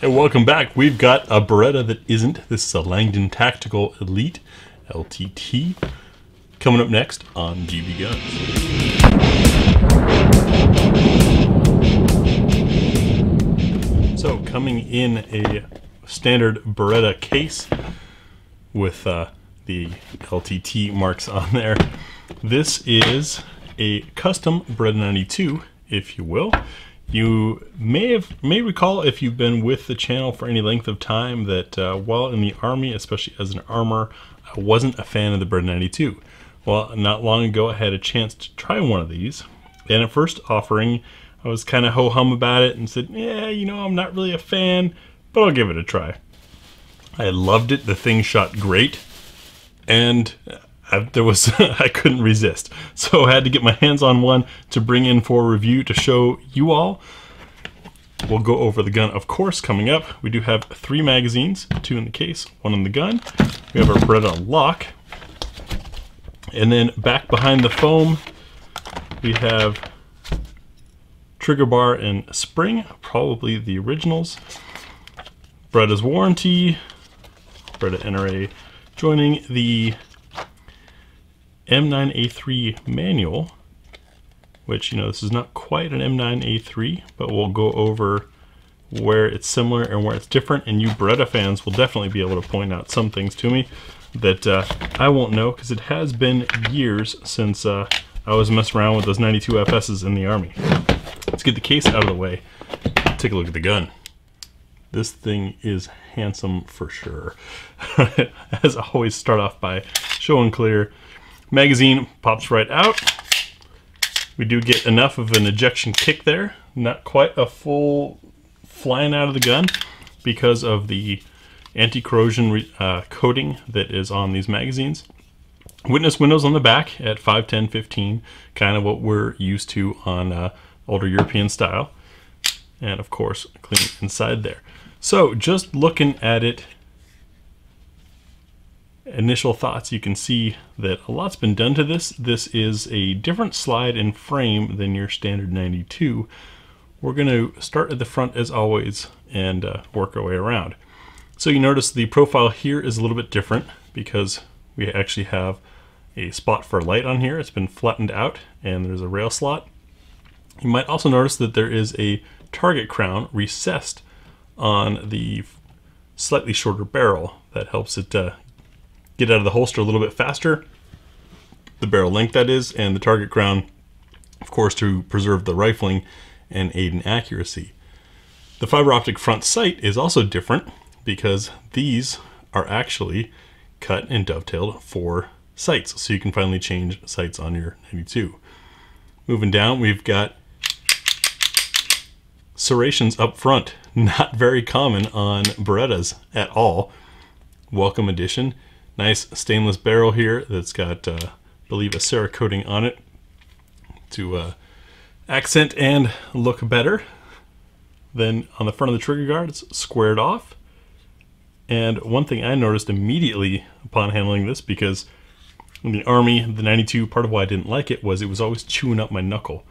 Hey, welcome back. We've got a Beretta that isn't. This is a Langdon Tactical Elite, LTT, coming up next on GB Guns. So, coming in a standard Beretta case with the LTT marks on there. This is a custom Beretta 92, if you will. You may recall, if you've been with the channel for any length of time, that while in the Army, especially as an armor, I wasn't a fan of the Beretta 92. Well, not long ago I had a chance to try one of these, and at first offering I was kind of ho-hum about it and said, yeah, you know, I'm not really a fan, but I'll give it a try. I loved it. The thing shot great, and I couldn't resist. So I had to get my hands on one to bring in for review to show you all. We'll go over the gun, of course, coming up. We do have three magazines, two in the case, one in the gun. We have our Beretta lock. And then back behind the foam, we have trigger bar and spring, probably the originals. Beretta's warranty, Beretta NRA joining the M9A3 manual, which, you know, this is not quite an M9A3, but we'll go over where it's similar and where it's different, and you Beretta fans will definitely be able to point out some things to me that I won't know, because it has been years since I was messing around with those 92 FS's in the Army. Let's get the case out of the way, take a look at the gun. This thing is handsome for sure. As I always start off by show and clear. Magazine pops right out. We do get enough of an ejection kick there, not quite a full flying out of the gun because of the anti-corrosion coating that is on these magazines. Witness windows on the back at 5, 10, 15, kind of what we're used to on older European style. And of course, clean inside there. So just looking at it, initial thoughts, you can see that a lot's been done to this. This is a different slide and frame than your standard 92. We're going to start at the front as always and work our way around. So you notice the profile here is a little bit different because we actually have a spot for light on here. It's been flattened out and there's a rail slot. You might also notice that there is a target crown recessed on the slightly shorter barrel. That helps it get out of the holster a little bit faster, the barrel length that is, and the target crown, of course, to preserve the rifling and aid in accuracy. The fiber optic front sight is also different because these are actually cut and dovetailed for sights, so you can finally change sights on your 92. Moving down, we've got serrations up front, not very common on Berettas at all. Welcome addition. Nice stainless barrel here that's got, I believe, a Cerakoting on it to accent and look better. Then on the front of the trigger guard, it's squared off. And one thing I noticed immediately upon handling this, because in the Army, the 92, part of why I didn't like it was always chewing up my knuckle.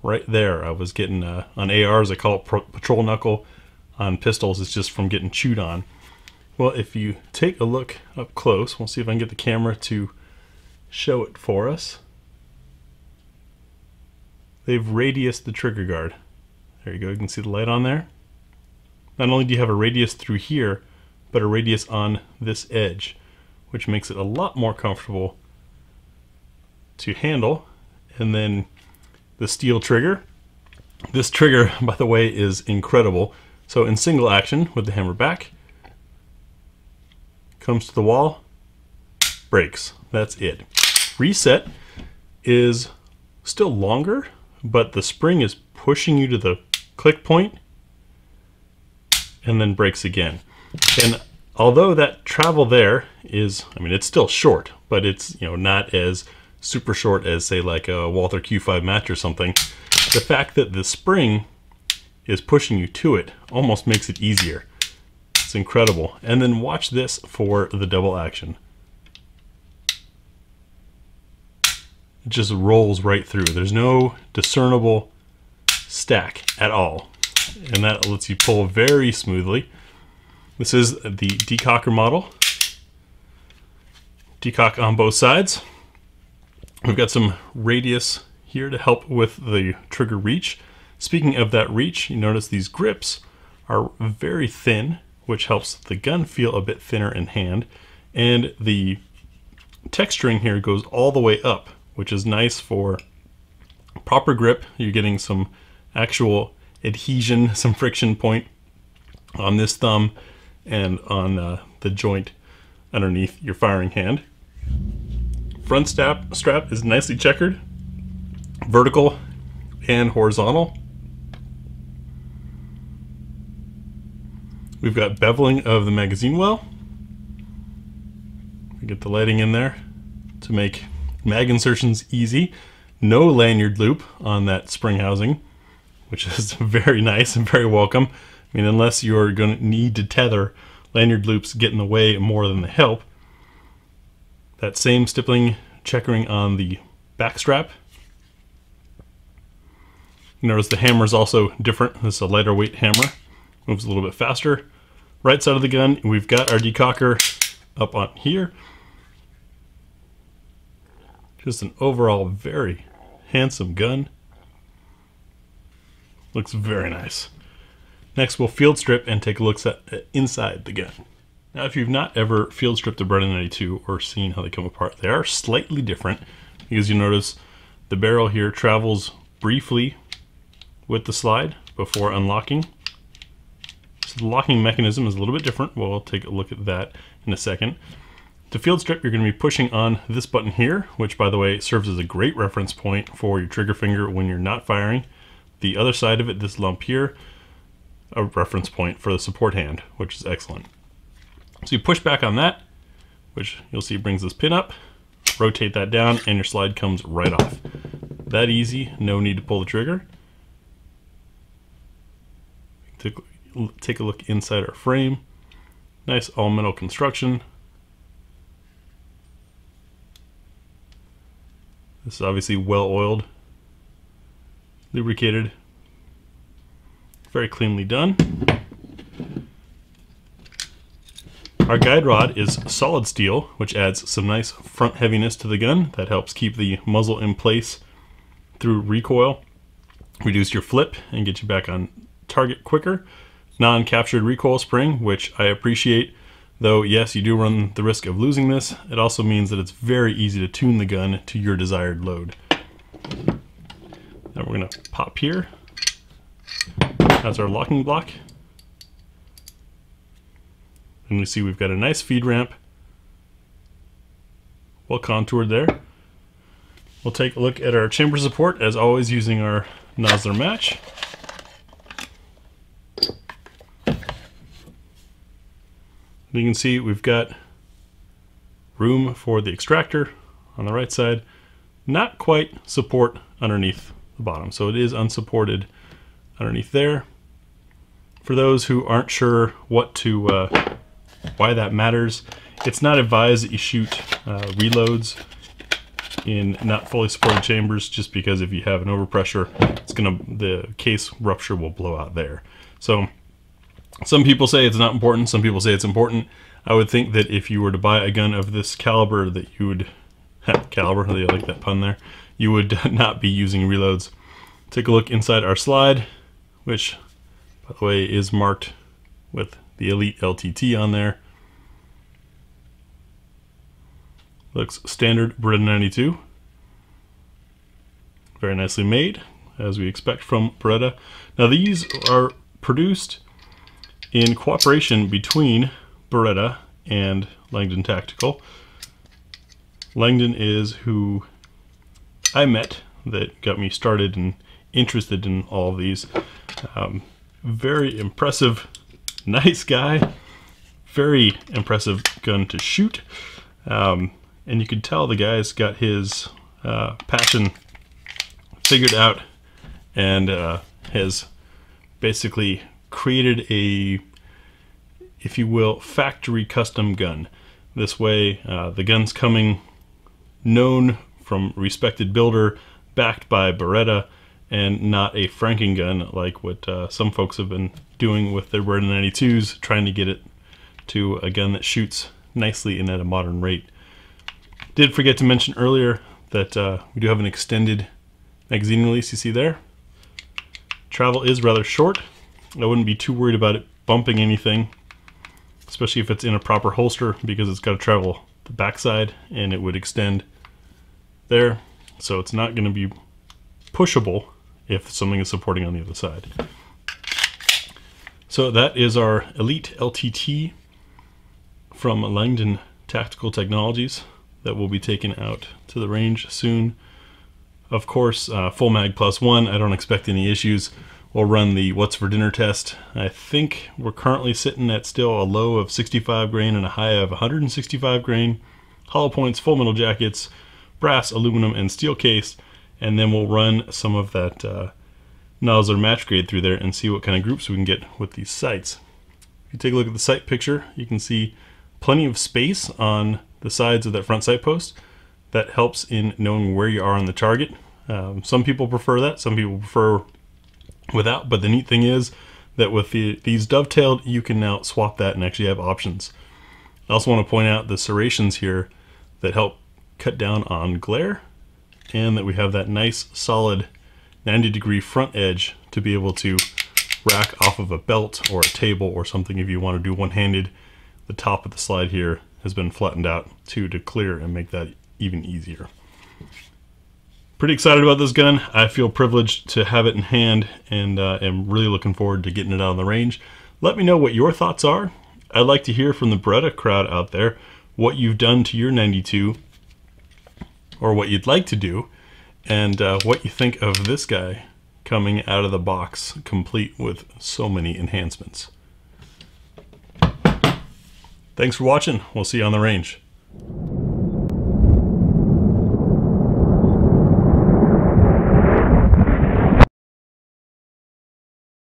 Right there, I was getting, on ARs, I call it patrol knuckle. On pistols, it's just from getting chewed on. Well, if you take a look up close, we'll see if I can get the camera to show it for us. They've radiused the trigger guard. There you go, you can see the light on there. Not only do you have a radius through here, but a radius on this edge, which makes it a lot more comfortable to handle. And then the steel trigger. This trigger, by the way, is incredible. So in single action with the hammer back, comes to the wall, breaks. That's it. Reset is still longer, but the spring is pushing you to the click point and then breaks again. And although that travel there is, I mean, it's still short, but it's, you know, not as super short as, say, like a Walther Q5 match or something. The fact that the spring is pushing you to it almost makes it easier. It's incredible. And then watch this for the double action. It just rolls right through. There's no discernible stack at all. and that lets you pull very smoothly. This is the decocker model. Decock on both sides. We've got some radius here to help with the trigger reach. Speaking of that reach, you notice these grips are very thin, which helps the gun feel a bit thinner in hand. And the texturing here goes all the way up, which is nice for proper grip. You're getting some actual adhesion, some friction point on this thumb and on the joint underneath your firing hand. Front strap is nicely checkered, vertical and horizontal. We've got beveling of the magazine well. We get the lighting in there to make mag insertions easy. No lanyard loop on that spring housing, which is very nice and very welcome. I mean, unless you're going to need to tether, lanyard loops get in the way more than they help. That same stippling checkering on the back strap. Notice the hammer is also different. This is a lighter weight hammer. Moves a little bit faster. Right side of the gun, we've got our decocker up on here. Just an overall very handsome gun. Looks very nice. Next, we'll field strip and take a look at inside the gun. Now, if you've not ever field stripped a Beretta M9A2 or seen how they come apart, they are slightly different because you notice the barrel here travels briefly with the slide before unlocking. So the locking mechanism is a little bit different. We'll take a look at that in a second. To field strip, you're going to be pushing on this button here, which, by the way, serves as a great reference point for your trigger finger when you're not firing. The other side of it, this lump here, a reference point for the support hand, which is excellent. So you push back on that, which you'll see brings this pin up, rotate that down, and your slide comes right off. That easy, no need to pull the trigger. Take a look inside our frame. Nice all metal construction. This is obviously well oiled, lubricated. Very cleanly done. Our guide rod is solid steel, which adds some nice front heaviness to the gun. That helps keep the muzzle in place through recoil, reduce your flip, and get you back on target quicker. Non-captured recoil spring, which I appreciate, though yes, you do run the risk of losing this. It also means that it's very easy to tune the gun to your desired load. Now we're going to pop here. That's our locking block. And we see we've got a nice feed ramp, well contoured there. We'll take a look at our chamber support, as always, using our Nosler match. You can see we've got room for the extractor on the right side, not quite support underneath the bottom, so it is unsupported underneath there. For those who aren't sure what to, why that matters, it's not advised that you shoot reloads in not fully supported chambers, just because if you have an overpressure, it's gonna, the case rupture will blow out there. So some people say it's not important, some people say it's important. I would think that if you were to buy a gun of this caliber, that you would, caliber, I like that pun there, you would not be using reloads. Take a look inside our slide, which, by the way, is marked with the Elite LTT on there. Looks standard Beretta 92. Very nicely made, as we expect from Beretta. Now these are produced in cooperation between Beretta and Langdon Tactical. Langdon is who I met that got me started and interested in all of these. Very impressive, nice guy, very impressive gun to shoot, and you can tell the guy's got his passion figured out and has basically created a, if you will, factory custom gun. This way the gun's coming known from respected builder, backed by Beretta, and not a franking gun like what some folks have been doing with their Beretta 92s, trying to get it to a gun that shoots nicely and at a modern rate. Did forget to mention earlier that we do have an extended magazine release, you see there. Travel is rather short. I wouldn't be too worried about it bumping anything, especially if it's in a proper holster, because it's got to travel the backside and it would extend there. So it's not going to be pushable if something is supporting on the other side. So that is our Elite LTT from Langdon Tactical Technologies that will be taken out to the range soon. Of course, full mag +1, I don't expect any issues. We'll run the what's for dinner test. I think we're currently sitting at still a low of 65 grain and a high of 165 grain. Hollow points, full metal jackets, brass, aluminum, and steel case, and then we'll run some of that Nosler match grade through there and see what kind of groups we can get with these sights. If you take a look at the sight picture, you can see plenty of space on the sides of that front sight post. That helps in knowing where you are on the target. Some people prefer that, some people prefer without, but the neat thing is that with these dovetailed, you can now swap that and actually have options. I also want to point out the serrations here that help cut down on glare, and that we have that nice solid 90-degree front edge to be able to rack off of a belt or a table or something if you want to do one-handed. The top of the slide here has been flattened out too to clear and make that even easier. Pretty excited about this gun. I feel privileged to have it in hand, and am really looking forward to getting it out on the range. Let me know what your thoughts are. I'd like to hear from the Beretta crowd out there what you've done to your 92, or what you'd like to do, and what you think of this guy coming out of the box complete with so many enhancements. Thanks for watching. We'll see you on the range.